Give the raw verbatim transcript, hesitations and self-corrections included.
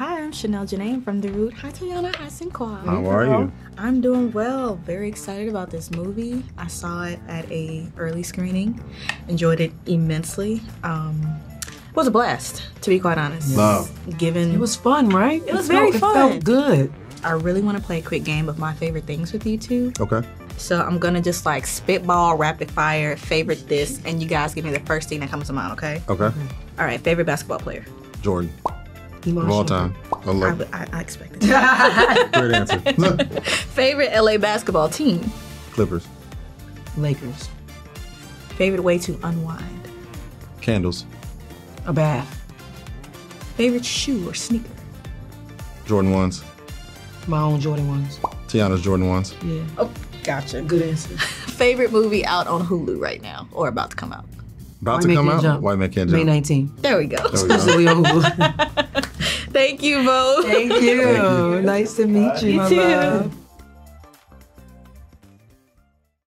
Hi, I'm Chanel Janae from The Root. Hi, Teyana. Hi, Sinqua. How are you? I'm doing well. Very excited about this movie. I saw it at an early screening. Enjoyed it immensely. Um, it was a blast, to be quite honest. Love. Given... It was fun, right? It was it very felt, fun. It felt good. I really want to play a quick game of my favorite things with you two. Okay. So I'm going to just like spitball, rapid fire, favorite this, and you guys give me the first thing that comes to mind, okay? Okay. Mm-hmm. All right, favorite basketball player? Jordan. Emotional. Of all time. I love it. I, I expected that. Great answer. Favorite L A basketball team? Clippers. Lakers. Favorite way to unwind? Candles. A bath. Favorite shoe or sneaker? Jordan ones. My own Jordan ones. Teyana's Jordan ones. Yeah. Oh, gotcha. Good answer. Favorite movie out on Hulu right now or about to come out? About White to come out? Jump. White Men Can't Jump. May nineteenth. There we go. There we go. Thank you both. Thank you. Thank you. Nice to meet you. You my too. Love.